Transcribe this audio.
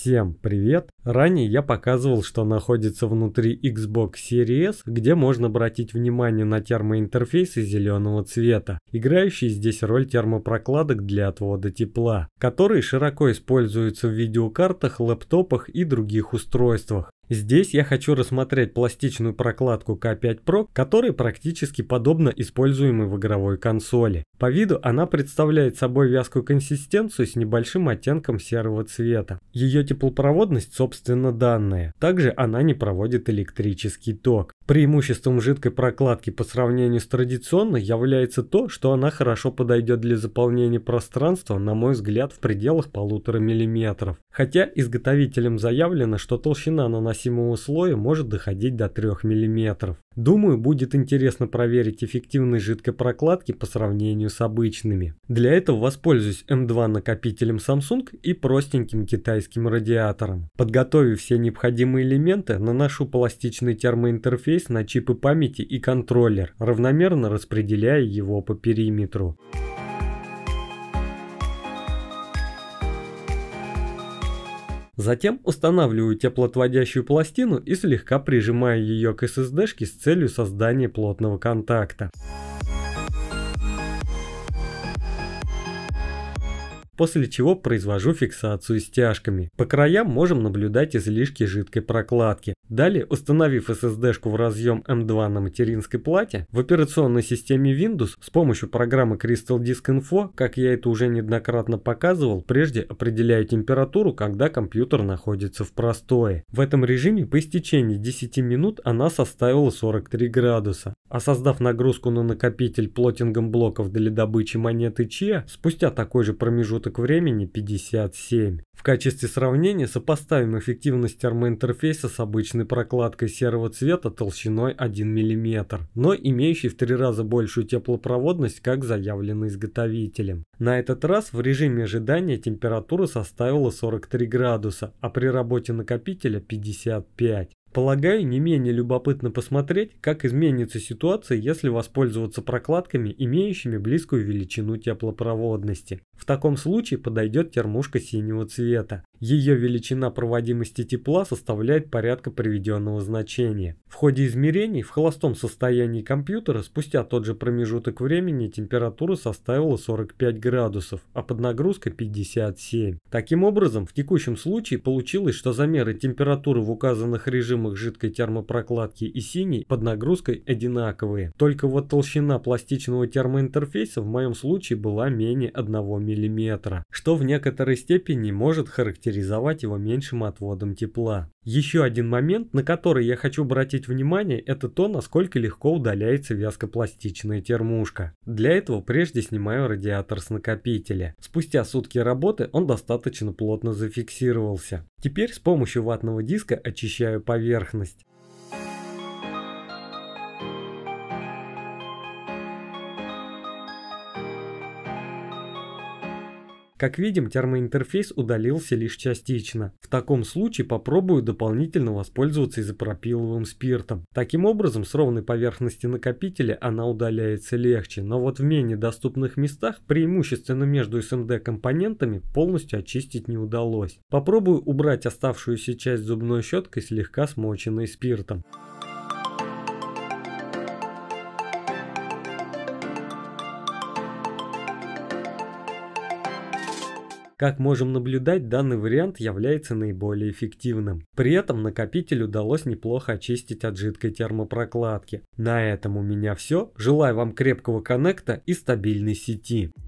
Всем привет! Ранее я показывал, что находится внутри Xbox Series S, где можно обратить внимание на термоинтерфейсы зеленого цвета, играющие здесь роль термопрокладок для отвода тепла, которые широко используются в видеокартах, лэптопах и других устройствах. Здесь я хочу рассмотреть пластичную прокладку K5 Pro, которая практически подобна используемой в игровой консоли. По виду она представляет собой вязкую консистенцию с небольшим оттенком серого цвета. Ее теплопроводность, собственно, данная. Также она не проводит электрический ток. Преимуществом жидкой прокладки по сравнению с традиционной является то, что она хорошо подойдет для заполнения пространства, на мой взгляд, в пределах 1,5 мм. Хотя изготовителем заявлено, что толщина наносимого слоя может доходить до 3 мм. Думаю, будет интересно проверить эффективность жидкой прокладки по сравнению с обычными. Для этого воспользуюсь M2 накопителем Samsung и простеньким китайским радиатором. Подготовив все необходимые элементы, наношу пластичный термоинтерфейс на чипы памяти и контроллер, равномерно распределяя его по периметру. Затем устанавливаю теплоотводящую пластину и слегка прижимаю ее к SSD-шке с целью создания плотного контакта. После чего произвожу фиксацию стяжками. По краям можем наблюдать излишки жидкой прокладки. Далее, установив SSD-шку в разъем M2 на материнской плате, в операционной системе Windows с помощью программы Crystal Disk Info, как я это уже неоднократно показывал, прежде определяю температуру, когда компьютер находится в простое. В этом режиме по истечении 10 минут она составила 43 градуса. А создав нагрузку на накопитель плотингом блоков для добычи монеты Чиа, спустя такой же промежуток времени 57. В качестве сравнения сопоставим эффективность термоинтерфейса с обычной прокладкой серого цвета толщиной 1 мм, но имеющей в 3 раза большую теплопроводность, как заявлено изготовителем. На этот раз в режиме ожидания температура составила 43 градуса, а при работе накопителя 55. Полагаю, не менее любопытно посмотреть, как изменится ситуация, если воспользоваться прокладками, имеющими близкую величину теплопроводности. В таком случае подойдет термушка синего цвета. Ее величина проводимости тепла составляет порядка приведенного значения. В ходе измерений в холостом состоянии компьютера спустя тот же промежуток времени температура составила 45 градусов, а под нагрузкой 57. Таким образом, в текущем случае получилось, что замеры температуры в указанных режимах жидкой термопрокладки и синей под нагрузкой одинаковые. Только вот толщина пластичного термоинтерфейса в моем случае была менее 1 мм, что в некоторой степени может характеризовать его меньшим отводом тепла. Еще один момент, на который я хочу обратить внимание, это то, насколько легко удаляется вязкопластичная термушка. Для этого прежде снимаю радиатор с накопителя. Спустя сутки работы он достаточно плотно зафиксировался. Теперь с помощью ватного диска очищаю поверхность. Как видим, термоинтерфейс удалился лишь частично. В таком случае попробую дополнительно воспользоваться изопропиловым спиртом. Таким образом, с ровной поверхности накопителя она удаляется легче, но вот в менее доступных местах, преимущественно между SMD-компонентами, полностью очистить не удалось. Попробую убрать оставшуюся часть зубной щеткой, слегка смоченной спиртом. Как можем наблюдать, данный вариант является наиболее эффективным. При этом накопитель удалось неплохо очистить от жидкой термопрокладки. На этом у меня все. Желаю вам крепкого коннекта и стабильной сети.